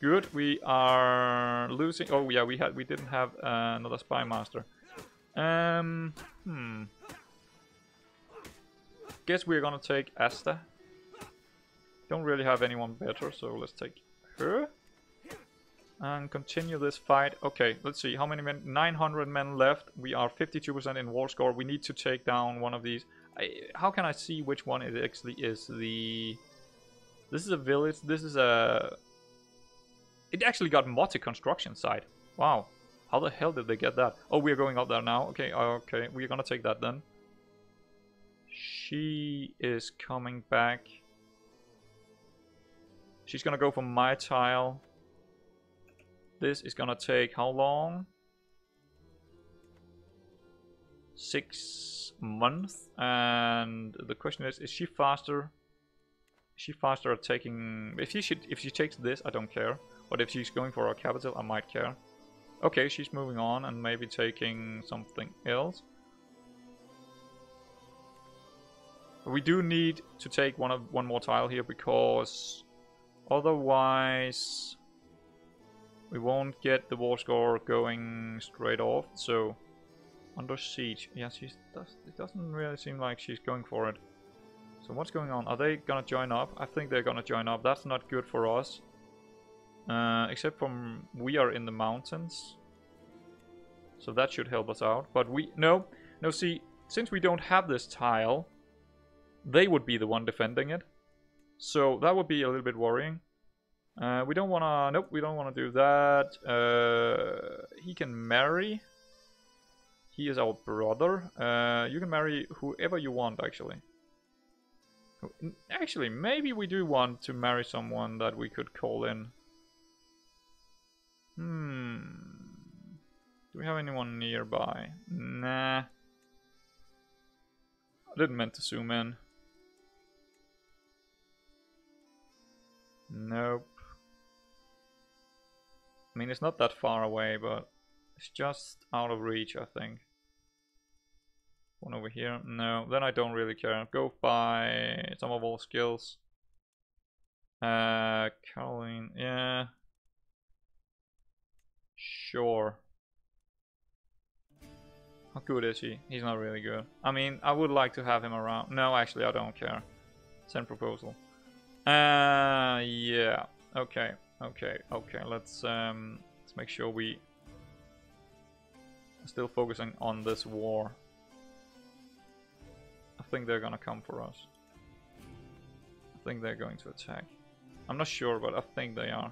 Good. We are losing. Oh yeah, we didn't have another spy master. Guess we're gonna take Asta. Don't really have anyone better, so let's take her and continue this fight. Okay, let's see how many men. 900 men left. We are 52% in war score. We need to take down one of these. How can I see which one it actually is? This is a village. This is a. It actually got multi construction site. Wow, how the hell did they get that? Oh, we are going up there now. Okay, okay, we're gonna take that then. She is coming back. She's gonna go for my tile. This is gonna take how long? 6 months. And the question is she faster? Is she faster at taking? If she takes this, I don't care. But if she's going for our capital, I might care. Okay, she's moving on and maybe taking something else. We do need to take one more tile here, because otherwise we won't get the war score going straight off. So under siege. Yeah, it doesn't really seem like she's going for it. So what's going on? Are they gonna join up? I think they're gonna join up. That's not good for us. Except from we are in the mountains, so that should help us out. But no. See, since we don't have this tile, they would be the one defending it, so that would be a little bit worrying. We don't want to. Nope, we don't want to do that. He can marry. He is our brother. You can marry whoever you want, actually. Actually, maybe we do want to marry someone that we could call in. Do we have anyone nearby? Nah. I didn't mean to zoom in. Nope. I mean, it's not that far away, but it's just out of reach, I think. One over here? No, then I don't really care. Go by some of all skills. Caroline, yeah. Sure. How good is he? He's not really good. I mean, I would like to have him around. No, actually, I don't care. Send proposal. Yeah. Okay. Let's make sure we are still focusing on this war. I think they're gonna come for us. I think they're going to attack. I'm not sure, but I think they are.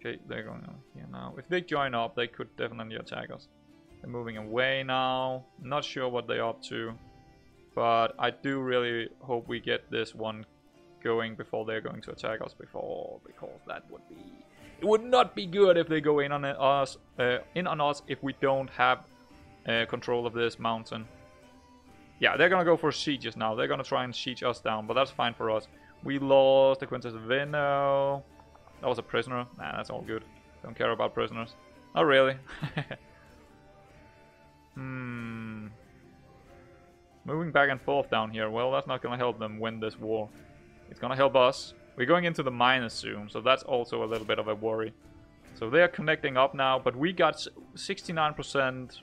Okay, they're going on here now. If they join up, they could definitely attack us. They're moving away now. Not sure what they're up to. But I do really hope we get this one going before they're going to attack us. Because that would be... It would not be good if they go in on us, if we don't have control of this mountain. Yeah, they're going to go for sieges now. They're going to try and siege us down. But that's fine for us. We lost the Quintus Vino. That was a prisoner. Nah, that's all good. Don't care about prisoners. Not really. Moving back and forth down here. Well, that's not going to help them win this war. It's going to help us. We're going into the minus soon, so that's also a little bit of a worry. So they are connecting up now, but we got 69%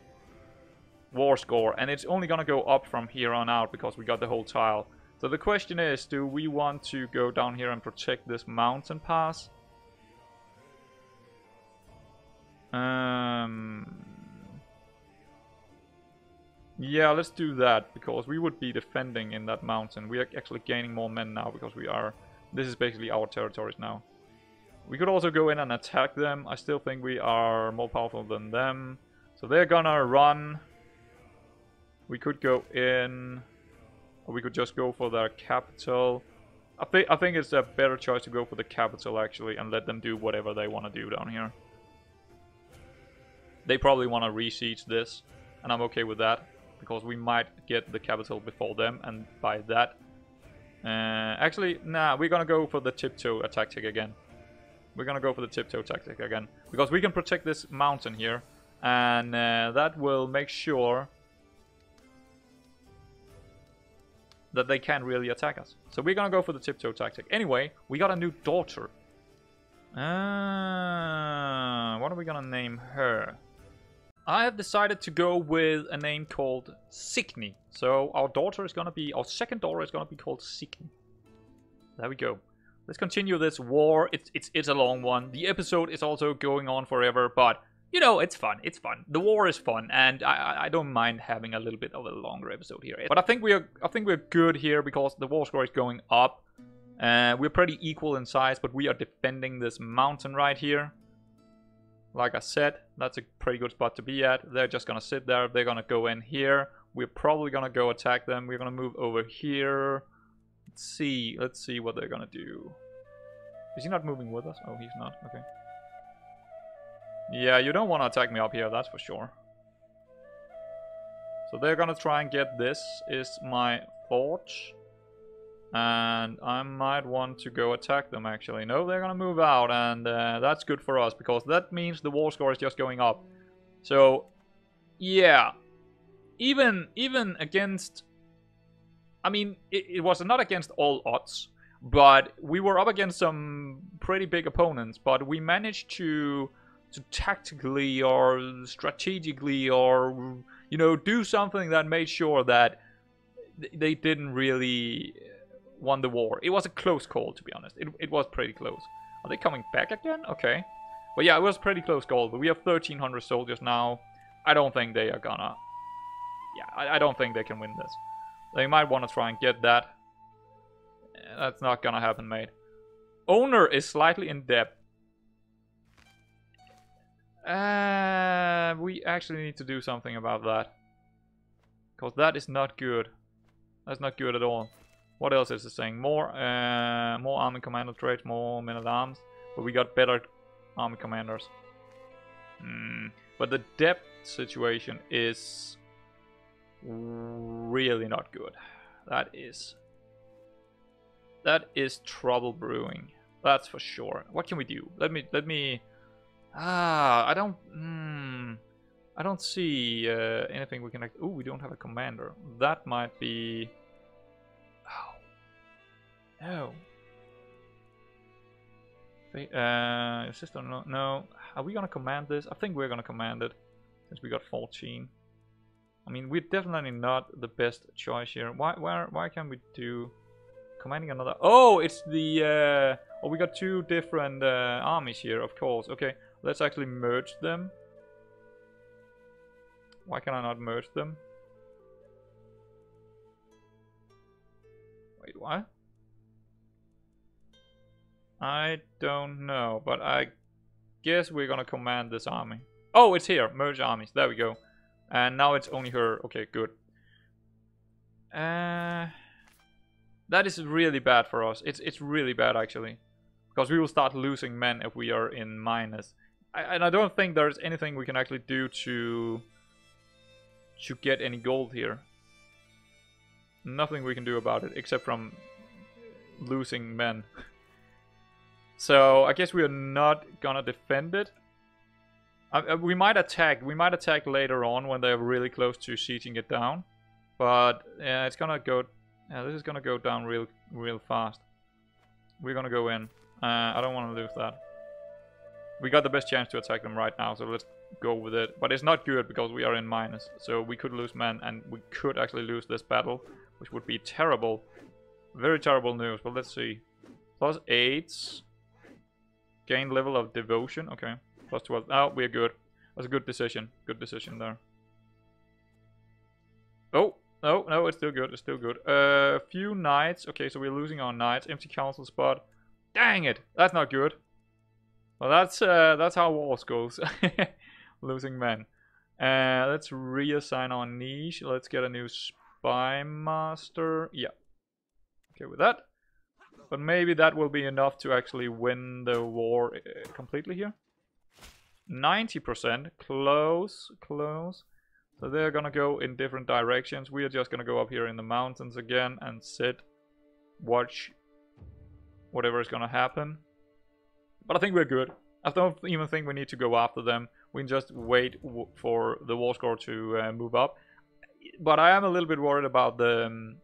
war score. And it's only going to go up from here on out because we got the whole tile. So the question is, do we want to go down here and protect this mountain pass? Yeah, let's do that, because we would be defending in that mountain. We are actually gaining more men now, because we are... This is basically our territories now. We could also go in and attack them. I still think we are more powerful than them. So they're gonna run. We could go in... Or we could just go for their capital. I think it's a better choice to go for the capital, actually, and let them do whatever they want to do down here. They probably want to re-siege this, and I'm okay with that, because we might get the capital before them, and by that... actually, nah, we're gonna go for the tiptoe tactic again. We're gonna go for the tiptoe tactic again, because we can protect this mountain here, and that will make sure that they can't really attack us. So we're gonna go for the tiptoe tactic. Anyway, we got a new daughter. What are we gonna name her? I have decided to go with a name called Signý. So our daughter is gonna be, our second daughter is gonna be called Signý. There we go. Let's continue this war. It's a long one. The episode is also going on forever, but you know, it's fun. It's fun. The war is fun, and I don't mind having a little bit of a longer episode here. But I think we're good here, because the war score is going up. We're pretty equal in size, but we are defending this mountain right here. Like I said, that's a pretty good spot to be at. They're just gonna sit there. They're gonna go in here. We're probably gonna go attack them. We're gonna move over here. Let's see what they're gonna do. Is he not moving with us? Oh, he's not. Okay. Yeah, you don't want to attack me up here, that's for sure. So they're gonna try and get this, is my forge. And I might want to go attack them, actually. No, they're gonna move out, and that's good for us, because that means the war score is just going up. So, yeah. Even against... I mean, it was not against all odds, but we were up against some pretty big opponents, but we managed to tactically or strategically or, you know, do something that made sure that they didn't really... won the war. It was a close call, to be honest. It was pretty close. Are they coming back again? Okay. But yeah, it was a pretty close call. But we have 1,300 soldiers now. I don't think they are gonna... Yeah, I don't think they can win this. They might want to try and get that. That's not gonna happen, mate. Owner is slightly in debt. We actually need to do something about that. Because that is not good. That's not good at all. What else is it saying? More army commander traits, more men-at-arms. But we got better army commanders. But the debt situation is really not good. That is trouble brewing. That's for sure. What can we do? Let me. I don't see anything we can. Ooh, we don't have a commander. That might be. No. System, no. Are we gonna command this? I think we're gonna command it, since we got 14. I mean, we're definitely not the best choice here. Why can we do commanding another? Oh, it's the. Oh, we got two different armies here, of course. Okay, let's actually merge them. Why can I not merge them? Wait, why? I don't know, but I guess we're gonna command this army. Oh, it's here. Merge armies. There we go. And now it's only her. Okay, good. That is really bad for us. It's really bad, actually. Because we will start losing men if we are in minus. And I don't think there's anything we can actually do to get any gold here. Nothing we can do about it, except from losing men. So, I guess we are not gonna defend it. We might attack later on when they're really close to sieging it down. But, it's gonna go... this is gonna go down real fast. We're gonna go in. I don't want to lose that. We got the best chance to attack them right now, so let's go with it. But it's not good, because we are in minus. So, we could lose men, and we could actually lose this battle, which would be terrible. Very terrible news, but let's see. Plus 8... Gain level of devotion. Okay. Plus 12. Oh, we're good. That's a good decision. Good decision there. Oh, no, no, it's still good, it's still good. Few knights. Okay, so we're losing our knights. Empty council spot. Dang it, that's not good. Well, that's how wars goes. Losing men. Let's reassign our niche. Let's get a new spy master. Yeah. Okay with that. But maybe that will be enough to actually win the war completely here. 90%. Close, close. So they're gonna go in different directions. We are just gonna go up here in the mountains again and sit, watch whatever is gonna happen. But I think we're good. I don't even think we need to go after them. We can just wait for the war score to move up. But I am a little bit worried about the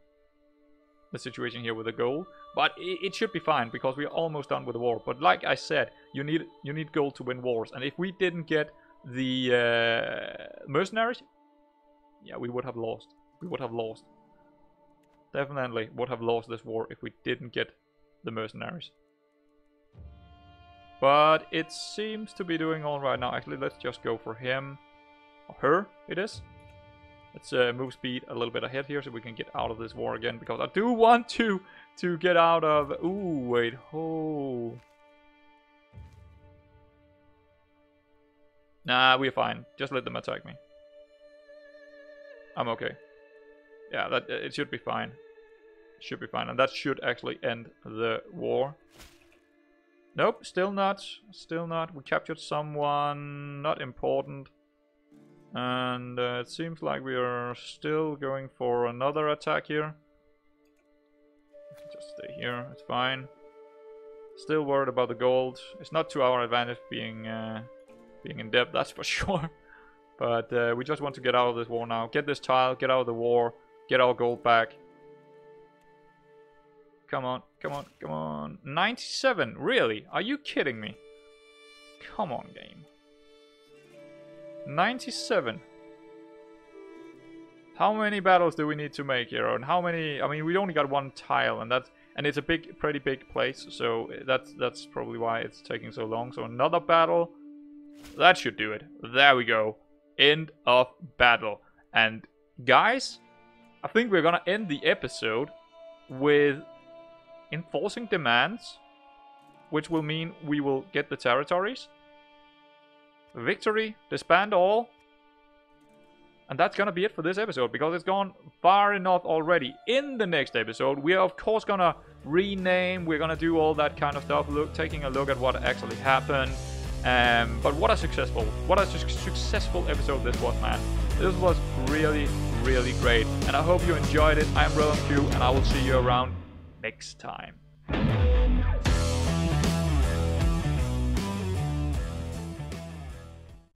situation here with the gold. But it should be fine because we're almost done with the war. But like I said, you need gold to win wars. And if we didn't get the mercenaries, yeah, we would have lost. We would have lost. Definitely would have lost this war if we didn't get the mercenaries. But it seems to be doing all right now. Actually, let's just go for him. Or her, it is. Let's move speed a little bit ahead here so we can get out of this war again. Because I do want to get out of... Ooh, wait. Oh. Nah, we're fine. Just let them attack me. I'm okay. Yeah, that it should be fine. Should be fine. And that should actually end the war. Nope, still not. Still not. We captured someone. Not important. And it seems like we are still going for another attack here. Just stay here. It's fine. Still worried about the gold. It's not to our advantage being in debt, that's for sure. But we just want to get out of this war now. Get this tile. Get out of the war. Get our gold back. Come on, come on, come on. 97, really? Are you kidding me? Come on, game. 97. How many battles do we need to make here? And how many... I mean, we only got one tile, and that's... And it's a big, pretty big place, so that's probably why it's taking so long. So another battle. That should do it. There we go. End of battle. And guys, I think we're gonna end the episode with... enforcing demands, which will mean we will get the territories. Victory, disband all. And that's gonna be it for this episode, because it's gone far enough already. In the next episode, we are of course gonna rename, we're gonna do all that kind of stuff, taking a look at what actually happened. But what a successful episode this was, man. This was really, really great. And I hope you enjoyed it. I'm Rigmor II, and I will see you around next time.